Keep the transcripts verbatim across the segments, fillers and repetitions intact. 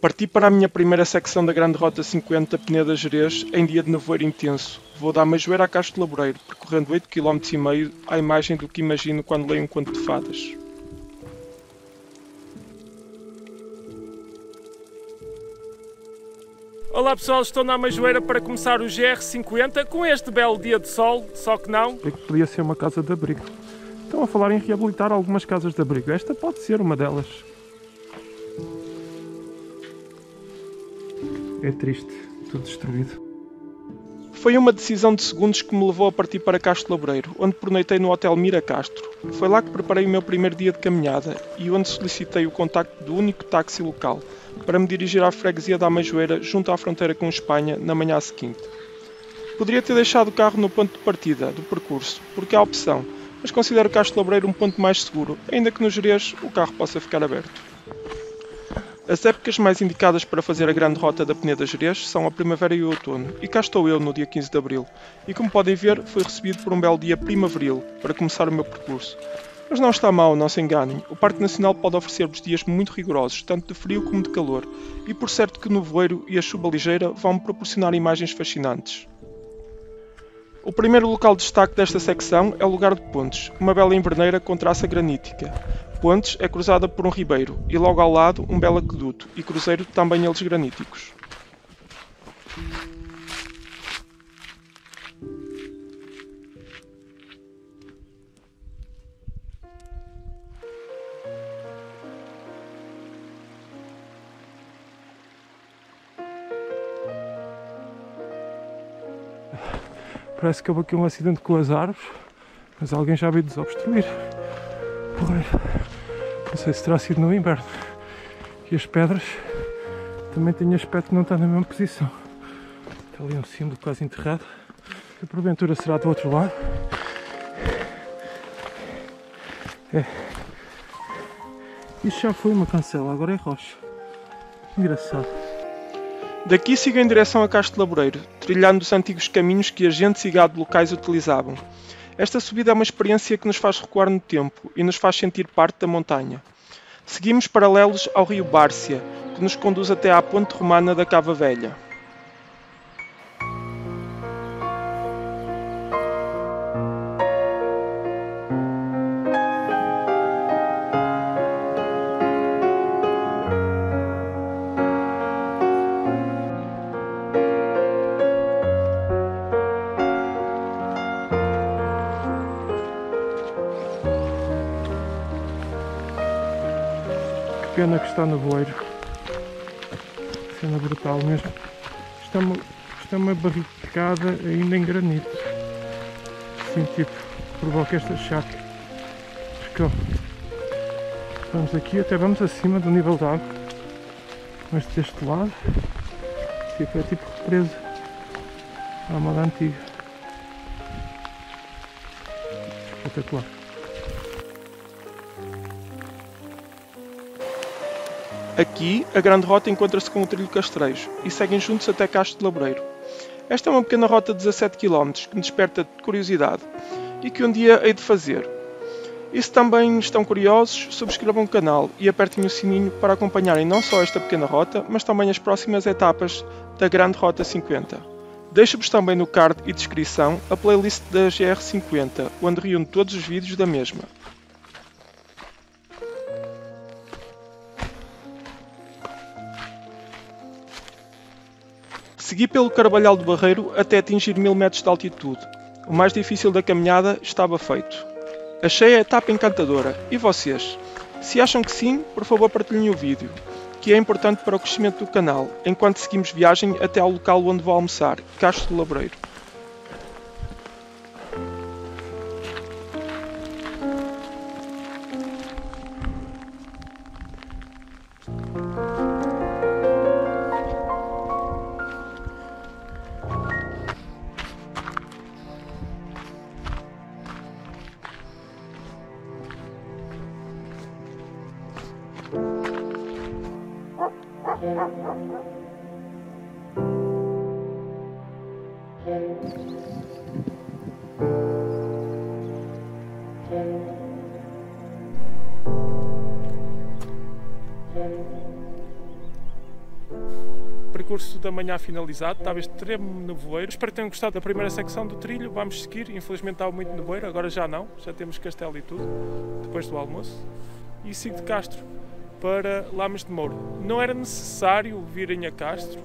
Parti para a minha primeira secção da Grande Rota cinquenta Peneda-Gerês em dia de nevoeiro intenso. Vou da Ameijoeira a Castro Laboreiro, percorrendo oito vírgula cinco quilômetros à imagem do que imagino quando leio um conto de fadas. Olá pessoal, estou na Ameijoeira para começar o G R cinquenta com este belo dia de sol, só que não... É que podia ser uma casa de abrigo. Estão a falar em reabilitar algumas casas de abrigo, esta pode ser uma delas. É triste, tudo destruído. Foi uma decisão de segundos que me levou a partir para Castro Laboreiro, onde pernoitei no Hotel Mira Castro. Foi lá que preparei o meu primeiro dia de caminhada e onde solicitei o contacto do único táxi local para me dirigir à freguesia da Ameijoeira, junto à fronteira com Espanha, na manhã seguinte. Poderia ter deixado o carro no ponto de partida do percurso, porque há opção, mas considero Castro Laboreiro um ponto mais seguro, ainda que no Gerês o carro possa ficar aberto. As épocas mais indicadas para fazer a grande rota da Peneda-Gerês são a primavera e o outono, e cá estou eu no dia quinze de abril, e como podem ver, fui recebido por um belo dia primaveril para começar o meu percurso. Mas não está mal, não se enganem, o Parque Nacional pode oferecer-vos dias muito rigorosos, tanto de frio como de calor, e por certo que o nevoeiro e a chuva ligeira vão-me proporcionar imagens fascinantes. O primeiro local de destaque desta secção é o lugar de Pontes, uma bela inverneira com traça granítica. Pontes é cruzada por um ribeiro e logo ao lado um belo aqueduto e cruzeiro também eles graníticos. Parece que houve aqui um acidente com as árvores, mas alguém já veio desobstruir. Não sei se terá sido no inverno. E as pedras também têm aspecto de não estar na mesma posição. Está ali um símbolo quase enterrado, que porventura será do outro lado. É. Isto já foi uma cancela, agora é rocha. Engraçado. Daqui sigo em direção a Castro Laboreiro, trilhando os antigos caminhos que agentes e gado locais utilizavam. Esta subida é uma experiência que nos faz recuar no tempo e nos faz sentir parte da montanha. Seguimos paralelos ao Rio Bárcia, que nos conduz até à Ponte Romana da Cava Velha. Pena que está nevoeiro, cena brutal mesmo. Está uma, está uma barricada ainda em granito, assim tipo, provoca esta chácara. Vamos aqui, até vamos acima do nível d'água, mas deste lado tipo, é tipo represa à moda antiga. Espetacular. Aqui, a grande rota encontra-se com o Trilho Castrejos e seguem juntos até Castro Laboreiro. Esta é uma pequena rota de dezassete quilômetros que me desperta curiosidade e que um dia hei de fazer. E se também estão curiosos, subscrevam o canal e apertem o sininho para acompanharem não só esta pequena rota, mas também as próximas etapas da Grande Rota cinquenta. Deixo-vos também no card e descrição a playlist da G R cinquenta, onde reúno todos os vídeos da mesma. Segui pelo Carvalhal do Barreiro até atingir mil metros de altitude. O mais difícil da caminhada estava feito. Achei a etapa encantadora. E vocês? Se acham que sim, por favor partilhem o vídeo, que é importante para o crescimento do canal, enquanto seguimos viagem até ao local onde vou almoçar, Castro Laboreiro. percurso da manhã finalizado, estava extremo nevoeiro. Espero que tenham gostado da primeira secção do trilho. Vamos seguir, infelizmente estava muito nevoeiro, agora já não, já temos castelo e tudo, depois do almoço. E sigo de Castro para Lamas de Mouro. Não era necessário virem a Castro,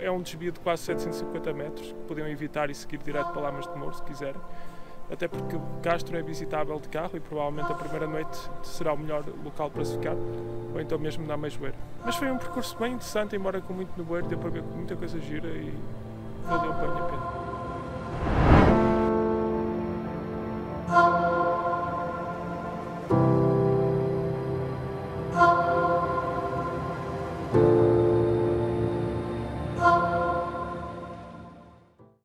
é um desvio de quase setecentos e cinquenta metros, que podiam evitar e seguir direto para Lamas de Mouro se quiserem. Até porque Castro é visitável de carro e provavelmente a primeira noite será o melhor local para se ficar, ou então mesmo na Ameijoeira. Mas foi um percurso bem interessante, embora com muito nevoeiro, deu para ver muita coisa gira e valeu bem a pena.